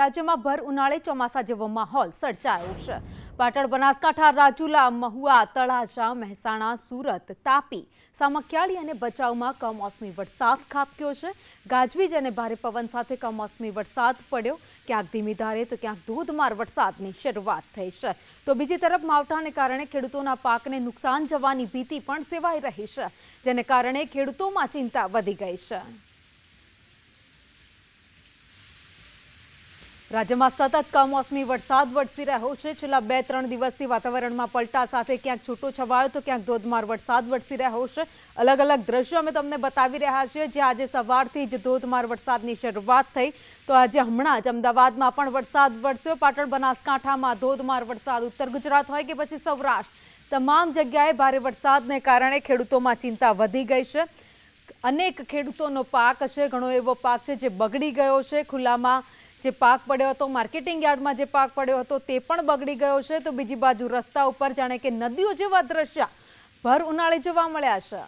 राज्य में भर उनाळे चौमासा जेवो माहोल सर्जायो छे। पाटण, बनासकांठा, राजूला, महुआ, तळाजा, महेसाणा, सूरत, तापी, सामखियाळी और भचाऊ में कमोसमी वरसाद खाबक्यो छे। गाजवीज और भारे पवन साथे कमोसमी वरसाद पड्यो। क्यांक धीमी धारे तो क्यांक धोधमार वरसादनी शरूआत थई छे। तो बीजी तरफ मावठाने कारणे खेडूतोना पाकने नुकसान जवानी भीति पण सेवाई रही छे, जेने कारणे खेडूतोमां चिंता वधी गई छे। राज्य में सतत कमोसमी वरसाद वरसी रह्यो छे। छेल्ला 2-3 दिवसथी वातावरण में पलटा साथे क्यांक छूटो छवायो तो क्यांक धोधमार वरसाद वरसी रह्यो छे। अलग अलग दृश्य अमे तमने बतावी रह्या छीए, जे आज सवारथी ज धोधमार वरसादनी शरूआत थई। तो आज हमणां ज अमदावादमां पण वरसाद वरस्यो। पाटण, बनासकांठामां धोधमार वरसाद, उत्तर गुजरात होय के पछी सौराष्ट्र, तमाम जग्याए भारे वरसादने कारणे खेडूतोमां चिंता वधी गई छे। अनेक खेडूतोनो पाक छे, घणो एवो पाक छे जे बगड़ी गयो छे। खुलामां जे पाक पड्यो हतो, मार्केटिंग यार्ड में जे पाक पड्यो हतो ते पण बगड़ी गयो छे। तो बीजी बाजू रस्ता उपर जाने के नदीओ जेवा दृश्य भर उनाळे जोवा मळ्या छे।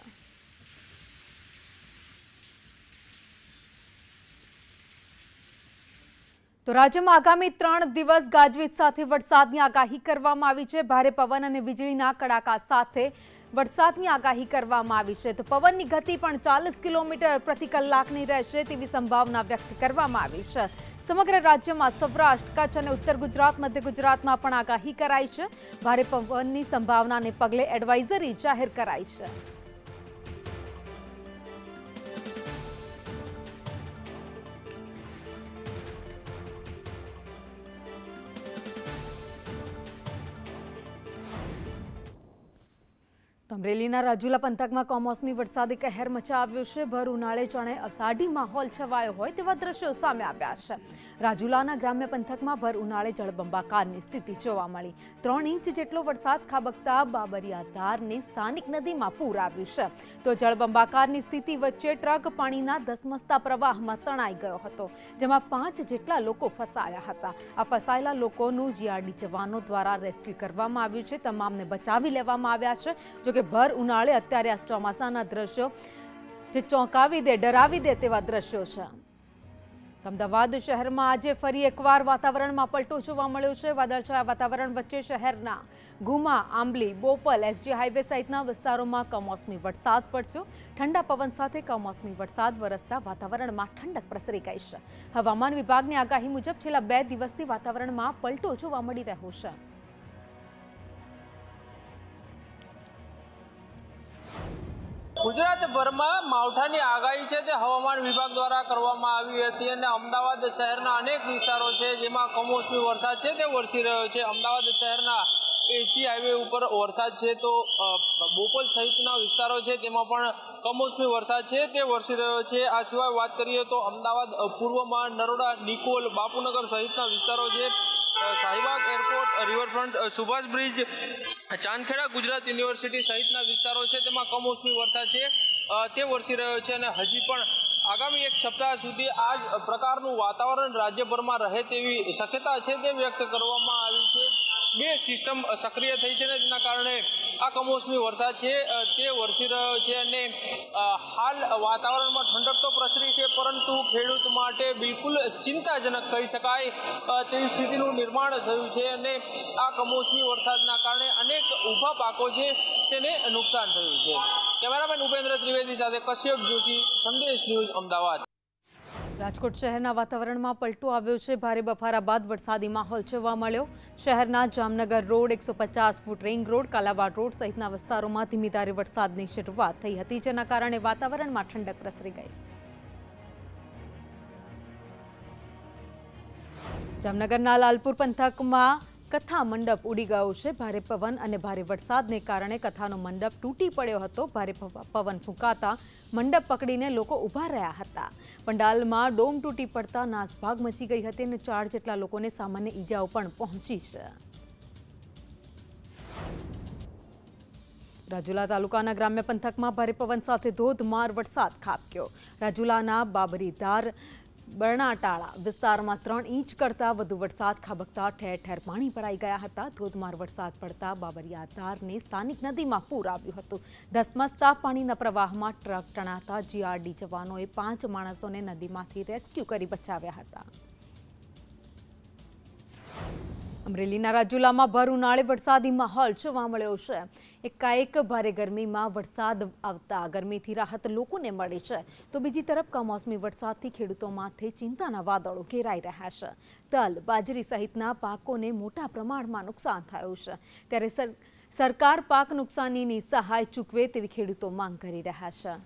तो राज्य में आगामी 3 दिवस गाजवीज साथे वरसादनी आगाही करवामां आवी छे। भारे पवन अने वीजळीना कड़ाका साथे वरसादनी आगाही करवामां आवी छे। तो पवननी गति पण 40 किलोमीटर प्रति कलाकनी रहेशे तेवी संभावना व्यक्त करवामां आवी छे। समग्र राज्य में सौराष्ट्र, कच्छ और उत्तर गुजरात, मध्य गुजरात में पण आगाही कराई छे। भारे पवननी संभावना ने पगले एडवाइजरी जाहिर कराई छे। અમરેલીના રાજુલા પંથકમાં કમોસમી વરસાદે કહેર મચાવ્યો છે। ભર ઉનાળે જાણે અષાઢી માહોલ છવાયો હોય તેવા દ્રશ્યો સામે આવ્યા છે। રાજુલાના ગ્રામ્ય પંથકમાં ભર ઉનાળે જળબંબાકારની સ્થિતિ જોવા મળી। 3 ઇંચ જેટલો વરસાદ ખાબકતા બાબરિયાધારની સ્થાનિક નદીમાં પૂર આવ્યું છે। તો જળબંબાકારની સ્થિતિ વચ્ચે ટ્રક પાણીના ધસમસતા પ્રવાહમાં તણાઈ ગયો હતો, જેમાં 5 જેટલા લોકો ફસાયા હતા। આ ફસાયેલા લોકોનું જીઆરડી જવાનો દ્વારા રેસ્ક્યુ કરવામાં આવ્યું છે। તમામને બચાવી લેવામાં આવ્યા છે। જોકે भर उनाळे अत्यारे आ चौमासाना दृश्यो जे चौंकावी दे, डरावी दे तेवा दृश्यो छे। अमदावाद शहर में आज फरी एकवार वातावरण में पलटो जोवा मळ्यो छे। वादळछाया वातावरण वच्चे शहरना गुमा, आंबली, बोपल, एसजी हाईवे सहितना विस्तारों में कमोसमी वरसाद वरस्यो। ठंडा पवन साथे कमोसमी वरसाद वरसता वातावरण में ठंडक प्रसरी गई छे। हवामान विभाग ने आगाही मुजब छेल्ला 2 दिवसथी वातावरण में पलटो जोवा मळी रह्यो छे। गुजरात भर में मावठानी आगाही है ते हवामान विभाग द्वारा करवामां आवी हती। अमदावाद शहरना अनेक विस्तारों है जेमां कमोसमी वरसाद है ते वरसी रह्यो छे। अमदावाद शहरना एसजी हाईवे पर वरसाद है, तो बोपल सहितना विस्तारों है तेमां पण कमोसमी वरसाद है ते वरसी रह्यो छे। आ सिवाय बात करिए तो अमदावाद पूर्व में नरोडा, निकोल, बापूनगर सहितना विस्तारों है। Shahibaug airport, riverfront, Subhash bridge, Chandkheda Gujarat university सहितना विस्तारों है तेमां कमोसमी वरसाद है ते वरसी रह्यो छे। अने हजी पण आगामी 1 सप्ताह सुधी आज प्रकारनुं वातावरण राज्यभर में रहे तेवी शक्यता है ते व्यक्त करवामां आवी छे। 2 सिस्टम सक्रिय थई छे, तेना कारणे आ कमोसमी वरसाद है ते वरसी रह्यो छे। अने हाल वातावरण में ठंडक तो प्रसरी है, परंतु खेडूत माटे बिलकुल चिंताजनक कही शकाय तेवी स्थितिनुं निर्माण थयुं छे। अने आ कमोसमी वरसादना कारणे अनेक ऊभा पाको छे तेने नुकसान थयुं छे। कैमरामेन उपेन्द्र त्रिवेदी साथे कश्यप जोशी, संदेश न्यूज, अमदावाद। राजकोट शहरना वातावरण में पलटो आव्यो छे। भारे बफारा बाद वरसादी माहोल जोवा मळ्यो। शहरना Jamnagar road, 150 foot ring road, Kalawad road सहितना विस्तारों में धीमी धारे वरसादनी शरूआत थई हती, जेना कारणे वातावरण में ठंडक प्रसरी गई। जामनगरना लालपुर पंथक में कथा मंडप उड़ी गयो छे। भारे पवन अने भारे वरसादने कारणे कथानो मंडप तूटी पड्यो हतो। भारे पवन फूंकाता मंडप पकड़ीने लोको ऊभा रह्या हता। पंडालमां डोम तूटी पड़ता नासभाग मची गई हती अने 4 जेटला लोकोने सामान्य ईजाओ पण पहोंची छे। राजूला तालुकाना ग्राम्य पंथक में भारे पवन साथे धोधमार वरसाद खाबक्यो। राजूलाना बाबरीधार, बरणाटाळा विस्तार में 3 इंच करता वधु वरसाद खाबकता ठेर ठेर पाणी भराई गया हता। धोधमार वरसाद पड़ता बाबरियाधारनी स्थानिक नदी में पूर आव्युं हतुं। धसमसता पाणीना प्रवाह में ट्रक तणाता जीआरडी जवानोए 5 माणसोने नदी में रेस्क्यू कर बचाव्या हता। અમરેલીના રાજુલામાં ભર ઉનાળે વરસાદી માહોલ જોવા મળ્યો છે। એકાએક ભારે ગરમીમાં વરસાદ આવતા ગરમીથી રાહત લોકોને મળી છે, તો બીજી તરફ કમોસમી વરસાદથી ખેડૂતો માથે ચિંતાના વાદળો ઘેરાઈ રહ્યા છે। તલ, બાજરી સહિતના પાકોને મોટા પ્રમાણમાં નુકસાન થયું છે, ત્યારે સરકાર પાક નુકસાનીની સહાય ચૂકવે તેવી ખેડૂતો માંગ કરી રહ્યા છે।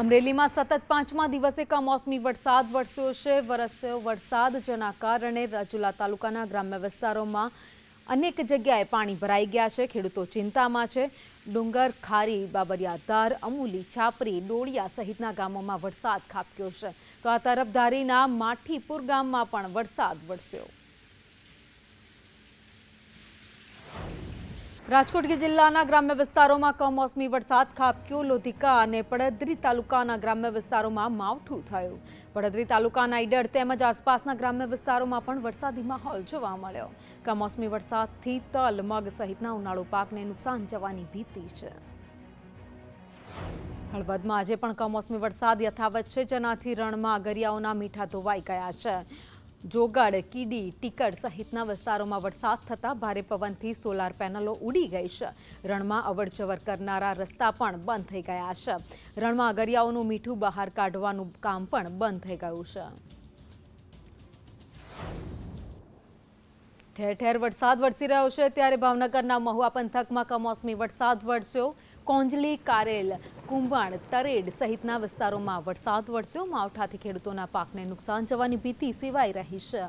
अमरेली में सतत पांचमा दिवसे कमोसमी वरसाद वरस्यो वरसाद जेना कारणे राजुला तालुकाना ग्राम्य विस्तारों में अनेक जगह पानी भराई गया है। खेडूतो चिंता में है। डूंगर, खारी, बाबरियाधार, अमूली, छापरी, डोड़िया सहितना गामों में वरसाद खाबक्यो है, तो आ तरफ धारीना माठीपुर गाम में पण वरसाद वरस्यो। राजकोट जिल्लाना ग्राम्य विस्तारों में कमोसमी वरसाद खाबक्यो। लोधिका और पड़दरी तालुकाना ग्राम्य विस्तारों में मावठू थयुं। पड़दरी तालुकाना ईडर तेमज आसपासना ग्राम्य विस्तारों में पण वरसादी माहोल जोवा मळ्यो। कमोसमी वरसादथी तल, मग सहितना उनाळु पाकने नुकसान जवानी भीति छे। हळवद में आज पण कमोसमी वरसाद यथावत है, जेनाथी रण में गरियाओना मीठा धोवाई गया है। जोगड़, कीडी, टीकड़ सहितना विस्तारों में वरसाद थता भारे पवन थी सोलार पेनलो उड़ी गई है। रण में अवरजवर करनारा रस्ता पण बंद थई गया है। रण में गरियाओनुं मीठू बहार काढवानुं काम पण बंद थई गयुं छे। ठेर ठेर वरसाद वरसी रह्यो छे, त्यारे भावनगरना महुआ पंथक में कमोसमी वरसाद वरस्यो। कोंजली, कारेल, कुंभण, तरेड सहितना विस्तारों में वरसाद वरस्यो। मावठाथी खेडूतोना पाकने नुकसान जवानी भीति सेवाई रही छे।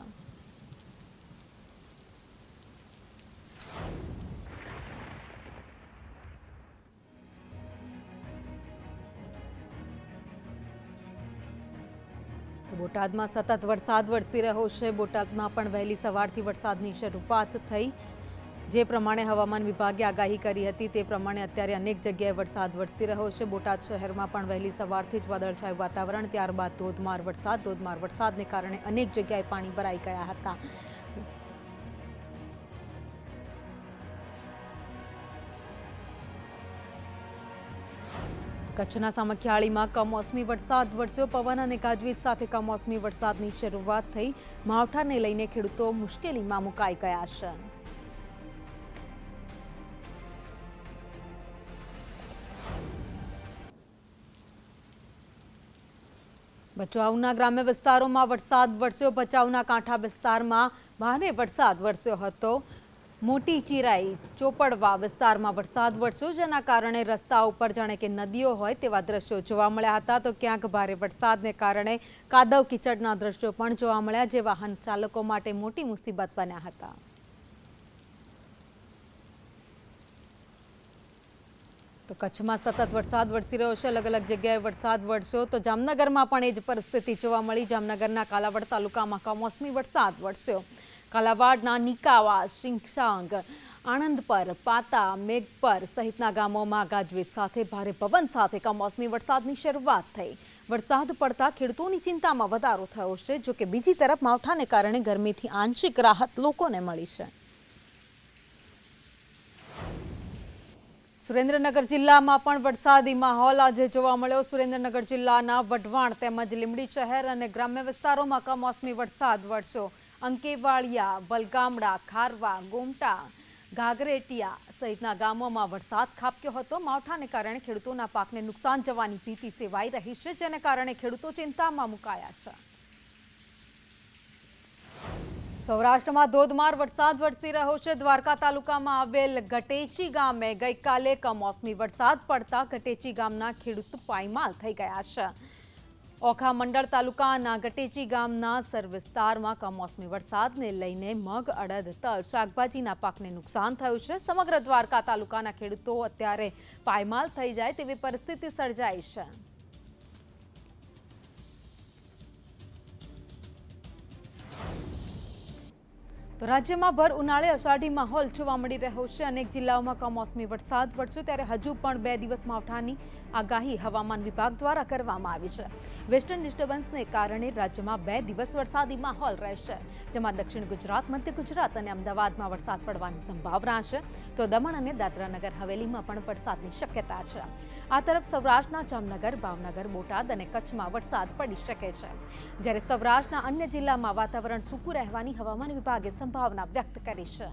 बोटाद में सतत वरसाद वरसी रह्यो छे। बोटाद में पण वहेली सवारथी वरसादनी शरूआत थई। जे प्रमाणे हवामान विभागे आगाही करी हती ते प्रमाणे अत्यारे अनेक जग्याए वरसाद वरसी रह्यो छे। बोटाद शहर में पण वहेली सवारथी ज वादळछायुं वातावरण, त्यारबाद धोधमार वरसादने कारणे अनेक जग्याए पाणी भराई गया हता। कच्छना सामखियाळी में कमोसमी वरसाद वरस्यो। पवन और गाजवीज साथ कमोसमी वरसादनी शरूआत थई। मावठाने लईने खेडूतो मुश्केलीमां मुकाई गया छे। भचाऊना ग्राम्य विस्तारों में वरसाद वरस्यो। भचाऊना कांठा विस्तार में भारे वरसाद वरस्यो हतो। मोटी चीराई, चोपड़वा विस्तार में वरसाद वरस्यो, जेना कारणे रस्ता पर जाने के नदीओ होय तेवा दृश्यो जोवा मळ्या हता। तो क्यांक भारे वरसादने कारणे कादव कीचड़ना दृश्यो पण जोवा मळ्या, जे वाहन चालको माटे मोटी मुसीबत बन्या हता। तो कच्छ में सतत वरसाद वरसी रह्यो छे, अलग अलग जगह वरसाद वरस्यो। तो जामनगर में पण एज परिस्थिति जोवा मळी। जामनगरना कालावाड तालुका में कमोसमी वरसाद वरस्यो। कालावाडना निकावा, शिंगसांग, आणंदपर, पाता, मेघपर सहितना गामों में गाजवीज साथ भारे पवन साथ कमोसमी वरसादनी शरूआत थई। वरसाद पड़ता खेडूतोनी चिंता में वधारो थयो छे। जो कि बीजी तरफ मावठाने कारणे गरमीथी आंशिक राहत लोकोने मळी छे। सुरेन्द्रनगर जिला में पण वरसादी माहौल आजे जोवा मळ्यो। सुरेन्द्रनगर जिल्लाना वढवाण तेमज लींबड़ी शहर अने ग्राम्य विस्तारों में कमोसमी वरसाद वरस्यो। अंकेवाड़िया, बलगामड़ा, खारवा, गोमटा, घागरेटिया सहितना गामों में वरसाद खाबक्यो हतो। मावठाने कारणे खेडूतोना पाकने नुकसान जवानी भीति सेवाई रही छे, जेने कारणे खेडूतो चिंतामां मुकाया छे। सौराष्ट्र में धोधमार वरसाद वरसी रह्यो छे। द्वारका तालुका में आवेल गटेची गामे गई काले कमोसमी वरसाद पड़ता गटेची गामना खेडूत पायमाल थई गया छे। ओखा मंडल तालुकाना गटेची गामना सर विस्तार में कमोसमी वरसाद ने लईने मग, अड़द, तल, शाकभाजीना पाकने नुकसान थयुं छे। समग्र द्वारका तालुकाना खेडूतो अत्यारे पायमाल थई जाय तेवी परिस्थिति सर्जाई छे। तो राज्य में भर उनाळे अषाढ़ी माहौल जोवा मळी रह्यो छे। अनेक जिल्लाओं में कमोसमी वरसाद वरस्यो, त्यारे हजू पण 2 दिवस मावठानी आगाही हवामान विभाग द्वारा करवामां आवी छे। વેસ્ટર્ન ડિસ્ટર્બન્સને કારણે રાજ્યમાં 2 દિવસ વરસાદી માહોલ રહેશે, જેમાં દક્ષિણ ગુજરાત, મધ્ય ગુજરાત અને અમદાવાદમાં વરસાદ પડવાની સંભાવના છે, તો દમણ અને દાદરાનગર હવેલીમાં પણ વરસાદની શક્યતા છે। આ તરફ સૌરાષ્ટ્રના જામનગર, ભાવનગર, બોટાદ અને કચ્છમાં વરસાદ પડી શકે છે, જ્યારે સૌરાષ્ટ્રના અન્ય જિલ્લામાં વાતાવરણ સૂકું રહેવાની હવામાન વિભાગે સંભાવના વ્યક્ત કરી છે।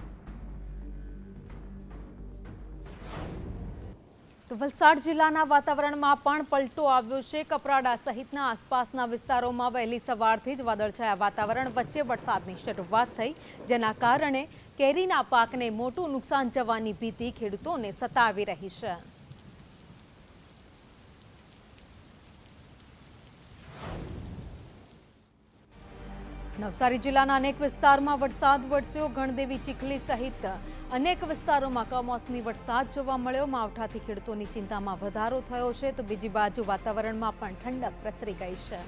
तो वलसाड जिल्लाना वातावरणमां पण पलटो आव्यो छे। कपराड़ा सहितना आसपासना विस्तारोमां वहेली सवारथी ज वादळछाया वातावरण वच्चे वरसादनी शरूआत थई, जेना कारणे केरीना पाकने मोटुं नुकसान जवानी भीति खेडूतोने सतावी रही छे। नवसारी जिल्लाना अनेक विस्तारमां वरसाद वरस्यो। गणदेवी, चीखली सहित अनेक विस्तारोमां कमोसमी वरसाद जोवा मळ्यो। मावठाथी खेडूतोनी चिंतामां वधारो थयो छे, तो बीजी बाजु वातावरणमां पण ठंडक प्रसरी गई छे।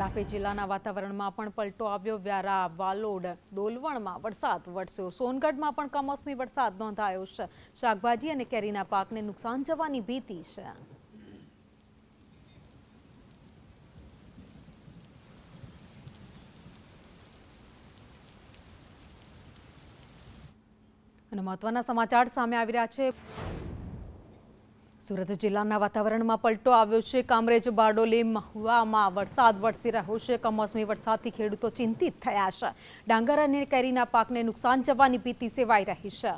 तापी जिल्लाना वातावरणमां पण पलटो आव्यो। व्यारा, वालोड, डोलवणमां वरसाद वरस्यो। सोनगढ़मां पण कमोसमी वरसाद नोंधायो छे। शाकभाजी अने केरीना पाकने नुकसान जवानी भीति छे। महत्वना समाचार सामे आवी रह्या छे। सूरत जिल्लाना वातावरणमां पलटो आव्यो छे। कामरेज, बारडोली, महुआमां वरसाद वरसी रह्यो छे। कमोसमी वरसादथी खेडूतो चिंतित थया छे। डांगर अने केरीना पाकने नुकसान जवानी भीति सेवाई रही छे।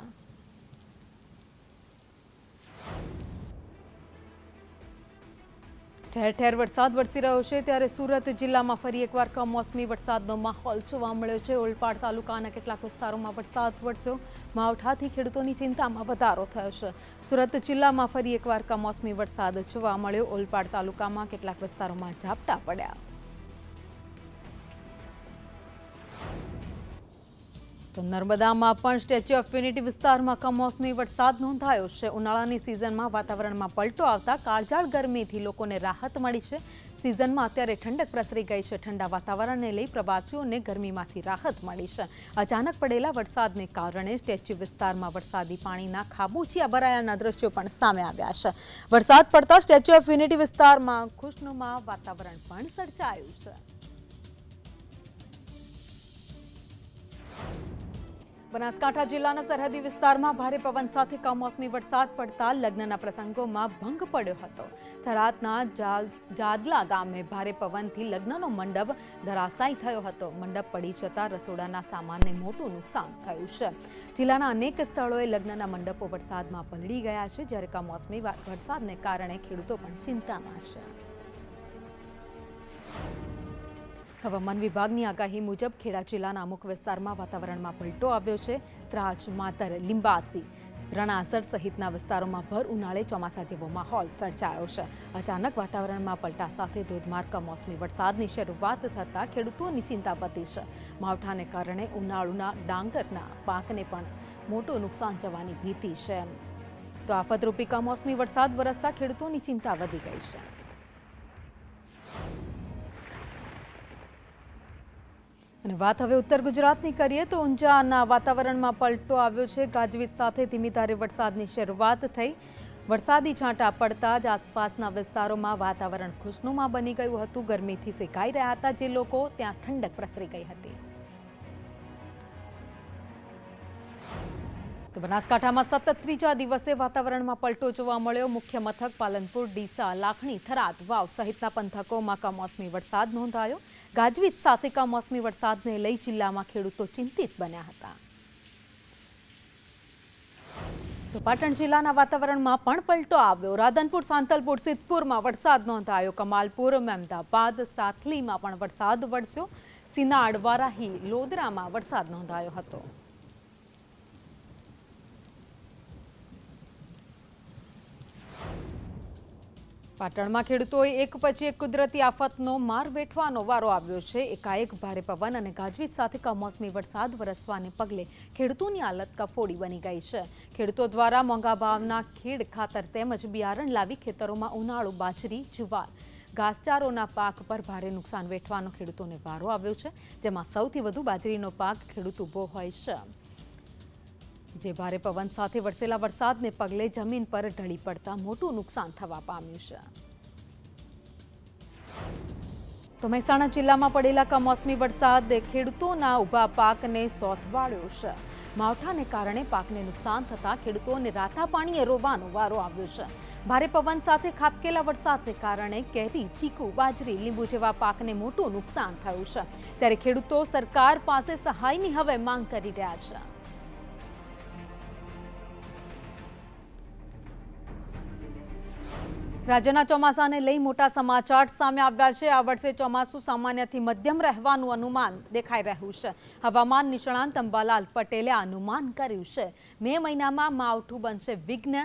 ठेर ठेर वरसाद वरसी रह्यो छे, त्यारे सूरत जिल्लामां फरी एकवार कमोसमी वरसादनो माहोल जोवा मळ्यो छे। ओलपाड तालुकाना केटलाक विस्तारोमां वरसाद वरस्यो। मावठाथी खेडूतोनी चिंतामां वधारो थयो छे। सूरत जिल्लामां फरी एकवार कमोसमी वरसाद जोवा मळ्यो। ओलपाड तालुकामां केटलाक विस्तारोमां ઝાપટા પડ્યા। तो नर्मदामां पण स्टेच्यू ऑफ यूनिटी विस्तारमां कमोसमी वरसाद नोंधायो छे। उनाळानी सीजनमां वातावरणमां पलटो आवता काळझाळ गरमीथी लोकोने राहत मळी छे। सीजनमां अत्यारे ठंडक प्रसरी गई छे। ठंडा वातावरणने लई प्रवासीओने गरमीमांथी राहत मळी छे। अचानक पडेला वरसादने कारणे स्टेच्यू विस्तारमां वरसादी पाणीना खाबोचिया भरायाना दृश्यो पण सामे आव्या छे। वरसाद पडता स्टेच्यू ऑफ यूनिटी विस्तारमां खुशनुमा वातावरण पण सर्जायुं छे। बनासकांठा जिल्लाना सरहदी विस्तारमां भारे पवन साथे कमोसमी वरसाद पड़ता लग्नना प्रसंगोमां भंग पड्यो हतो। थरादना जादला गामे भारे पवनथी लग्ननो मंडप धराशायी थयो हतो। मंडप पड़ी जता रसोडाना सामानने मोटुं नुकसान थयुं छे। जिल्लाना अनेक स्थळोए लग्नना मंडपो वरसादमां पलળી ગયા છે, જ્યારે કમોસમી વરસાદને કારણે ખેડૂતો પણ ચિંતામાં છે। हवामान विभाग की आगाही मुजब खेड़ा जिल्लाना अमुक विस्तारमां वातावरणमां पलटो आव्यो छे। त्राज, मातर, लिंबासी, रणासर सहितना विस्तारोमां भर उनाळे चोमासा जेवो माहोल सर्जायो छे। अचानक वातावरणमां पलटा साथे धोधमार कमोसमी वरसादनी शरूआत थता खेडूतोनी चिंता वधी छे। मावठाने कारणे उनाळुना डांगरना पाकने पण मोटुं नुकसान जवानी भीति छे। तो आफतरूपी कमोसमी वरसाद वरसता खेडूतोनी चिंता वधी गई छे। અને વાત હવે ઉત્તર ગુજરાતની કરીએ તો ઊંઝાના વાતાવરણમાં પલટો આવ્યો છે। ગાજવીજ સાથે ધીમી ધારે વરસાદની શરૂઆત થઈ। વરસાદી છાંટા પડતા જ આસપાસના વિસ્તારોમાં વાતાવરણ ખુશનુમા બની ગયું હતું। ગરમીથી સેકાઈ રહ્યા હતા જે લોકો, ત્યાં ઠંડક પ્રસરી ગઈ હતી। तो बनासकांठामां सतत त्रीजा दिवसे वातावरणमां पलटो जोवा मळ्यो। मुख्य मथक पालनपुर, डीसा, लाखणी, थराद, वाव सहितना पंथकोमां कमोसमी वरसाद नोंधायो। गाजवीज साथे कमोसमी वरसादने लई जिल्लामां खेडूतो चिंतित बन्या हता। तो पाटण जिल्लाना वातावरणमां पण पलटो आव्यो। राधनपुर, सांतलपुर, सिद्धपुरमां वरसाद नोंधायो। कमालपुर, अहमदाबाद, साथलीमां पण वरसाद वरस्यो। सिनाड, वाराही, लोधरामां वरसाद नोंधायो हतो। પાટણમાં ખેડૂતોએ એક પછી એક કુદરતી આફતનો માર વેઠવાનો વારો આવ્યો છે। એકાએક ભારે પવન અને ગાજવીજ સાથે કમોસમી વરસાદ વરસવાને પગલે ખેડૂતોની હાલત કફોડી બની ગઈ છે। ખેડૂતો દ્વારા મોંઘા ભાવના ખેડ ખાતર તેમજ બિયારણ લાવી ખેતરોમાં ઉનાળુ બાજરી, જુવાર, ઘાસચારોના પાક પર ભારે નુકસાન વેઠવાનો ખેડૂતોને વારો આવ્યો છે, જેમાં સૌથી વધુ બાજરીનો પાક ખેડૂત ઊભો હોય છે। જે ભારે પવન સાથે વરસેલા વરસાદને પગલે જમીન પર ઢળી પડતા મોટું નુકસાન થવા પામ્યું છે। तो मेहसाणा जिला में पड़ेला कमोसमी वरसाद खेडूतोना उभा पाक ने सोथवाळ्यो छे। मावठा ने कारण पाक ने नुकसान थता खेडूतोने राता पाणीए रोवानो वारो आव्यो छे। भारे पवन साथे खाबकेला वरसादने कारणे केरी, चीकू, बाजरी, लींबू जेवा पाकने मोटुं नुकसान थयुं छे। त्यारे खेडूतो सरकार पासे सहायनी हवे मांग करी रह्या छे। राज्यना चौमासाने लई मोटा समाचार सामे आव्या छे। आ वर्षे चौमासु सामान्यथी मध्यम रहेवानुं अनुमान देखाई रह्युं छे। हवामान निष्णांत अंबालाल पटेले अनुमान कर्युं छे। मे महीनामां मावठुं बनशे विघ्न।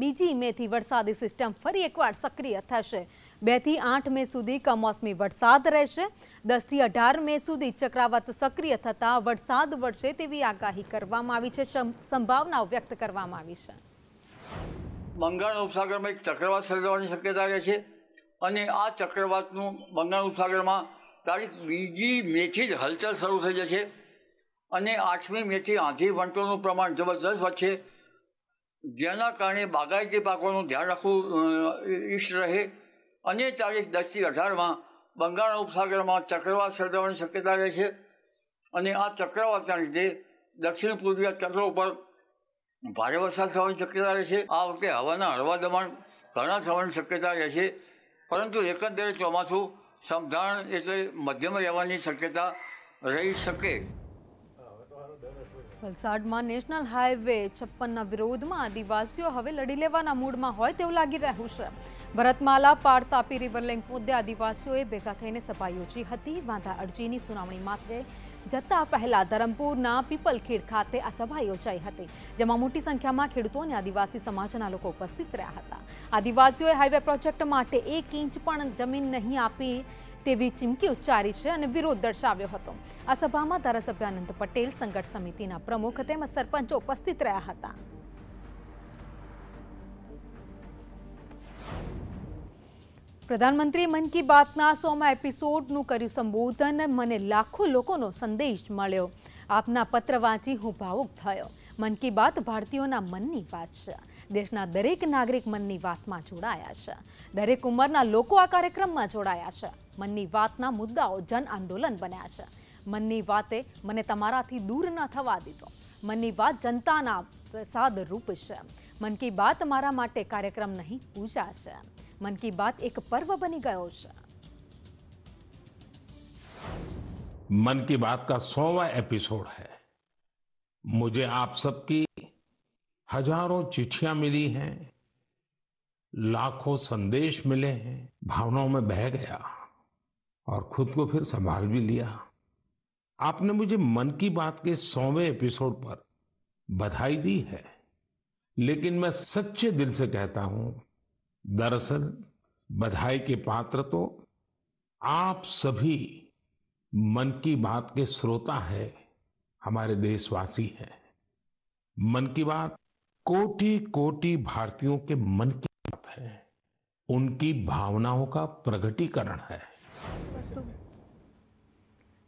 बीजी मेथी वरसादी सिस्टम फरी एकवार सक्रिय थशे। 2 થી 8 મે સુધી કમોસમી વરસાદ રહેશે। 10 થી 18 મે સુધી ચક્રવાત સક્રિય થતા વરસાદ વરસે તેવી આગાહી કરવામાં આવી છે। સંભાવનાઓ વ્યક્ત કરવામાં આવી છે। बंगाल उपसागर में एक चक्रवात सर्जावानी शक्यता रहे छे अने आ चक्रवातनु बंगाल उपसागर में तारीख 2 मे थी ज हलचल शुरू थई जशे अने 8મી મે थी आंधी वंटोनुं प्रमाण जबरदस्त वधशे, जेना कारणे बागायती पाकोनुं ध्यान राखवुं इष्ट रहे अने तारीख 10 થી 18 में बंगाल उपसागर में चक्रवात सर्जावानी शक्यता रहे छे अने आ चक्रवातना लीधे दक्षिण पूर्वीय तटो पर भारे वरसाद थवानी शक्यता रहे छे। आ वखते हवाना हळवा दमण घणा थवानी शक्यता रहे छे, परंतु एकंदरे चौमासु समधान एटले मध्यम रहेवानी शक्यता रही शके। वलसाडमां नेशनल हाईवे 56 विरोध में आदिवासीओ हवे लड़ी लेवाना मूडमां होय तेवुं लागी रह्युं छे। भरतमाला पार तापी रिवरलिंक मुद्दे आदिवासीओए भेगा थईने सभा योजी हती। वांधा अरजीनी सुनावणी मात्र जता पहला धरमपुरना पीपलखेड़ खाते आ सभा योजाई हती, जेमां मोटी संख्यामां खेडूतो अने आदिवासी समाजना लोको उपस्थित रह्या हता। आदिवासीओए हाईवे प्रोजेक्ट माटे 1 ઇંચ पण जमीन नहीं आपी तेवी चीमकी उच्चारी छे अने विरोध दर्शाव्यो हतो। आ सभामां धारासभ्य आनंद पटेल, संघर्ष समितिना प्रमुख तेमज सरपंचो उपस्थित रह्या हता। प्रधानमंत्री मन की बातना 100મા एपिसोडनु कर्यु संबोधन। मने लाखों लोकोनो संदेश मळ्यो। आपना पत्र वांची हूँ भावुक थयो। मन की बात भारतीयोना मननी वात छे। देशना दरेक नागरिक मननी वातमां जोड़ाया छे। दरेक उंमरना लोको आ कार्यक्रममां जोड़ाया छे। मननी वातना मुद्दाओ जन आंदोलन बन्या छे। मननी वाते मने तमाराथी दूर न थवा दीधो। मननी वात जनताना प्रसाद रूप छे। मन की बात मारा माटे कार्यक्रम नहीं, पूजा छे। मन की बात एक पर्व बनी गयो छे। मन की बात का 100वां एपिसोड है। मुझे आप सबकी हजारों चिट्ठियां मिली हैं, लाखों संदेश मिले हैं। भावनाओं में बह गया और खुद को फिर संभाल भी लिया। आपने मुझे मन की बात के 100वें एपिसोड पर बधाई दी है, लेकिन मैं सच्चे दिल से कहता हूं, दरअसल बधाई के पात्र तो आप सभी मन की बात के श्रोता हैं, हमारे देशवासी हैं। मन की बात कोटि कोटि भारतीयों के मन की बात है, उनकी भावनाओं का प्रगटीकरण है।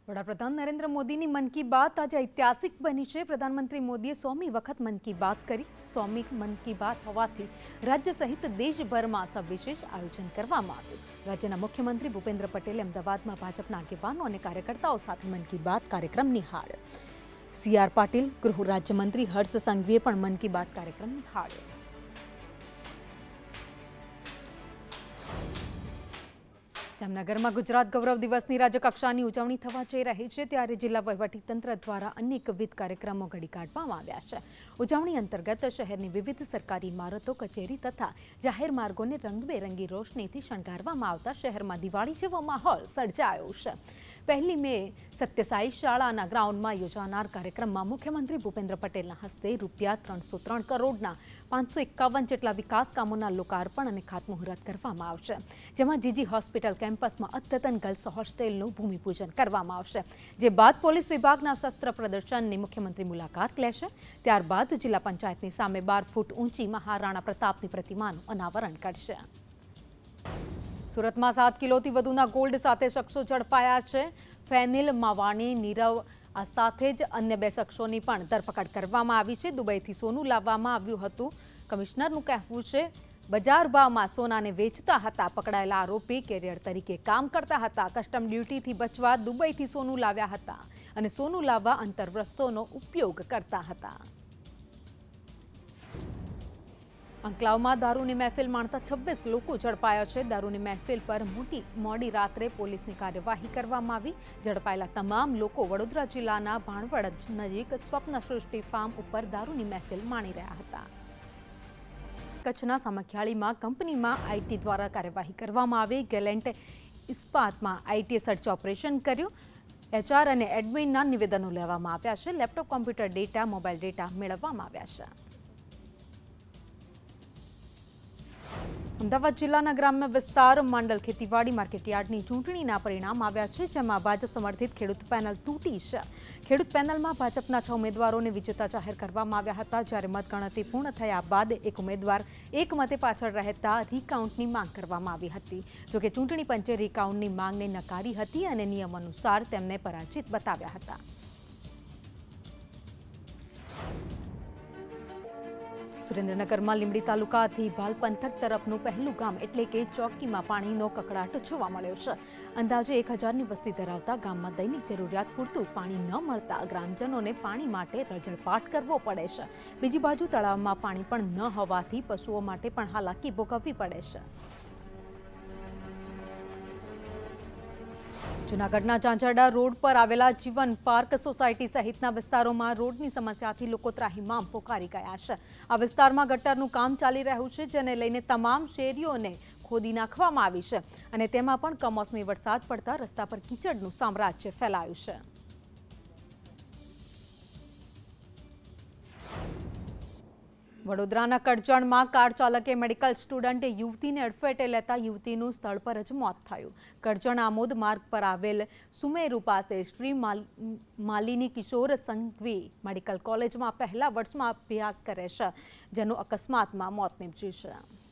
वडाप्रधान नरेंद्र मोदी नी मन की बात आज ऐतिहासिक बनी है। प्रधानमंत्री मोदीए 100મી वखत मन की बात करी। 100મી मन की बात होवाथी राज्य सहित देशभर में सविशेष आयोजन करवामां आव्युं। राज्यना मुख्यमंत्री भूपेन्द्र पटेले अमदावाद में भाजपा आगेवानों और कार्यकर्ताओं साथ मन की बात कार्यक्रम निहाळ्यो। CR पाटील, गृह राज्यमंत्री हर्ष संघवीए पण मन की बात कार्यक्रम निहाळ्यो। जामनगर में गुजरात गौरव दिवसनी राज्यकक्षानी उजवणी थवा जई रही छे, त्यारे जिला वहीवटीतंत्र द्वारा अनेकविध कार्यक्रमों घड़ी काढवामां आव्या छे। उजवणी अंतर्गत शहरनी विविध सरकारी इमारतो, कचेरी तथा जाहेर मार्गोने रंगबेरंगी रोशनीथी शणगारवामां आवता शहर में दिवाळी जेवो माहोल सर्जायो छे। 1 મે સત્યસાઈ શાળાના ગ્રાઉન્ડમાં યોજાનાર કાર્યક્રમમાં મુખ્યમંત્રી ભૂપેન્દ્ર પટેલના હસ્તે ₹303 કરોડના 551 જેટલા વિકાસ કામોના લોકાર્પણ અને ખાતમુહૂર્ત કરવામાં આવશે, જેમાં જીજી હોસ્પિટલ કેમ્પસમાં અદ્યતન ગર્લ્સ હોસ્ટેલનું ભૂમિપૂજન કરવામાં આવશે, જે બાદ પોલીસ વિભાગના શસ્ત્ર પ્રદર્શનની મુખ્યમંત્રી મુલાકાત લેશે, ત્યારબાદ જિલ્લા પંચાયતની સામે 12 ફૂટ ઊંચી મહારાણા પ્રતાપની પ્રતિમાનું અનાવરણ કરશે। सूरत में 7 કિલોથી વધુના ગોલ્ડ સાથે શખ્સો ઝડપાયા છે। ફેનિલ માવાણી, નીરવ आ साथे ज अन्य बे शख्सोनी पण धरपकड करवामां आवी छे। दुबईथी सोनू लाववामां आव्युं हतुं। कमिश्नरनुं कहेवुं छे बजार भावमां सोनाने वेचता हता। पकड़ायेला आरोपी केरियर तरीके काम करता हता। कस्टम ड्यूटीथी बचवा दुबईथी सोनू लाव्या हता अने सोनू लाववा अंतरवस्तोनो उपयोग करता हता। अंकलाव में दारू की महफिल माणता 26 लोग झड़पाया है। दारू की महफिल पर मोड़ी रात्रे पुलिस की कार्यवाही करवामां आवी। झड़पायेला तमाम लोग वडोदरा जिल्लाना भाणवड नजीक स्वप्न सृष्टि फार्म पर दारू की महफिल माणी रह्या हता। कच्छना सामखियाळी में कंपनी में आईटी द्वारा कार्यवाही करवामां आवी। गेलेंट इस्पात में आईटी सर्च ऑपरेशन कर्युं। एचआर अने एडमिनना निवेदनों लेवामां आव्या छे। Laptop computer data mobile data मेळववामां आव्या छे। अमदावाद जिल्लाना ग्राम्य विस्तार मंडल खेतीवाड़ी मार्केटयार्डनी चूंटणीना परिणाम आव्या छे, जेमां भाजप समर्थित खेडूत पेनल तूटी छे। खेडूत पेनल में भाजपना 6 उम्मीदवारोने विजेता जाहिर करवामां आव्या हता। ज्यारे मतगणतरी पूर्ण थया बाद एक उम्मीदवार एक मते पाछळ रहेता रीकाउंटनी मांग करवामां आवी हती। जो के चूंटणी पंचे रीकाउंटनी मांगने नकारी हती अने नियम अनुसार तेमने पराजित बताव्या हता। सुरेन्द्रनगर में लींबड़ी तालुका भाल पंथक तरफनु पहलू गाम एटले के चौकी में पानी नो ककड़ाट जोवा मळ्यो छे। अंदाजे 1000 वस्ती धरावता गाम में दैनिक जरूरियात पूरतुं पानी न मळता ग्रामजनोने पानी माटे रजळपाट करवो पड़े छे। बीजी बाजु तळाव में पानी पण न होवाथी पशुओं माटे पण हालाकी भोगववी पड़े छे। जूनागढ़ना चांचरडा रोड पर आवेला जीवन पार्क सोसायटी सहितना विस्तारों में रोडनी समस्याथी लोको त्राहिमाम पोकारी गया छे। आ विस्तार में गटरनुं काम चाली रह्युं छे, जेने लईने तमाम शेरीओने खोदी नाखवामां आवी छे अने तेमां पण कमोसमी वरसाद पड़ता रस्ता पर कीचड़नुं साम्राज्य फैलायुं छे। वडोदराना करजण में कार चालके मेडिकल स्टूडेंट युवती ने अड़फेटे लेता युवतीनुं स्थल पर ज मौत थयुं। करजण आमोद मार्ग पर आवेल सुमेरु पासे श्री मालिनी किशोर संघवी मेडिकल कॉलेज में पहला वर्ष में अभ्यास करे छे, जेनुं अकस्मात में मौत निपज्युं छे।